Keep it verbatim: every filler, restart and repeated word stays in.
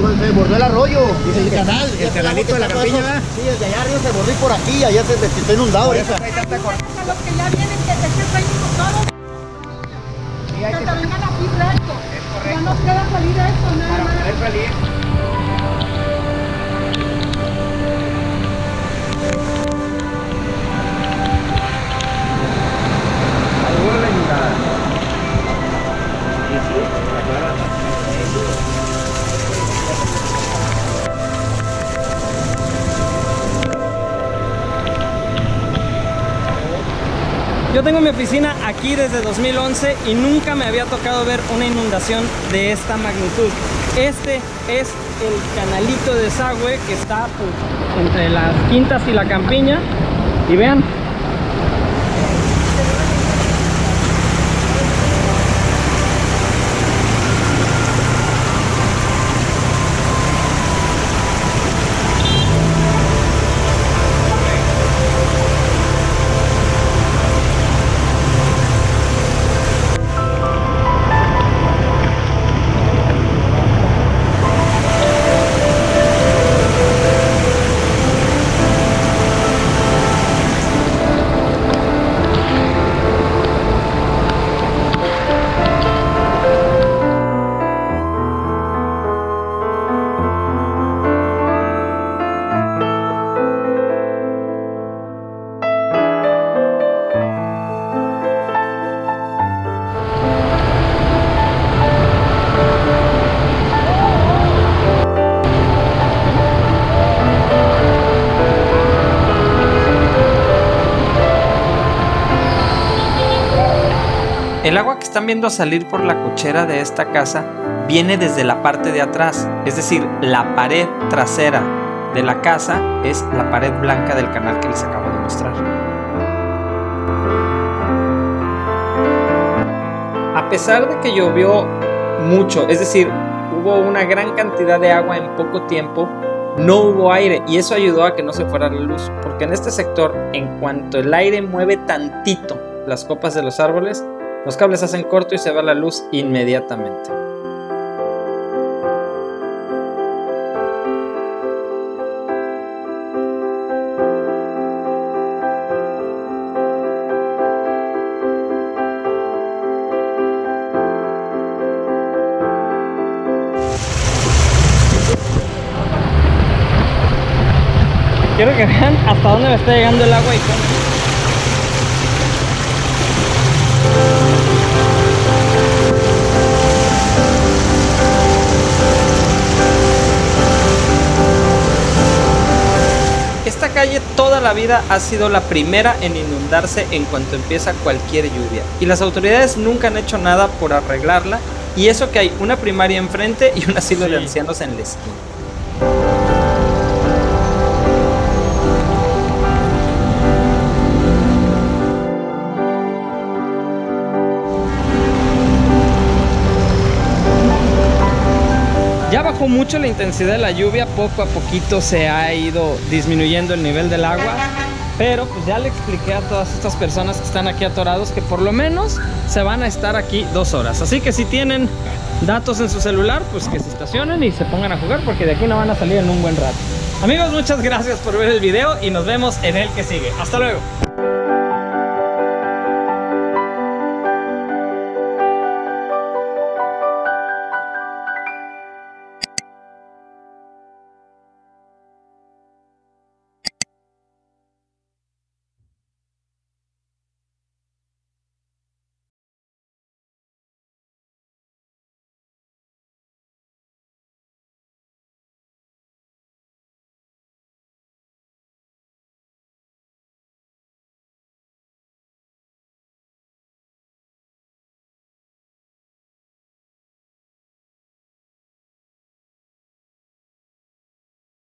se desbordó el arroyo. El canal, el canalito de la campiña, ¿verdad? Sí, desde allá arriba se desbordó por aquí, allá se está inundado. Por eso hay tanta corta. Los que ya vienen, que se sepan todo. Que se vengan aquí recto. Ya no queda salir a esto, nada más. Para poder salir. Yo tengo mi oficina aquí desde dos mil once y nunca me había tocado ver una inundación de esta magnitud. Este es el canalito de desagüe que está pues, entre las Quintas y la Campiña. Y vean. El agua que están viendo salir por la cochera de esta casa viene desde la parte de atrás, es decir, la pared trasera de la casa es la pared blanca del canal que les acabo de mostrar. A pesar de que llovió mucho, es decir, hubo una gran cantidad de agua en poco tiempo, no hubo aire y eso ayudó a que no se fuera la luz, porque en este sector, en cuanto el aire mueve tantito las copas de los árboles, los cables hacen corto y se va la luz inmediatamente. Quiero que vean hasta dónde me está llegando el agua y cómo. Esta calle toda la vida ha sido la primera en inundarse en cuanto empieza cualquier lluvia y las autoridades nunca han hecho nada por arreglarla, y eso que hay una primaria enfrente y un asilo de ancianos en la esquina. Mucho la intensidad de la lluvia, poco a poquito se ha ido disminuyendo el nivel del agua, pero pues ya le expliqué a todas estas personas que están aquí atorados que por lo menos se van a estar aquí dos horas, así que si tienen datos en su celular, pues que se estacionen y se pongan a jugar, porque de aquí no van a salir en un buen rato. Amigos, muchas gracias por ver el video y nos vemos en el que sigue. Hasta luego.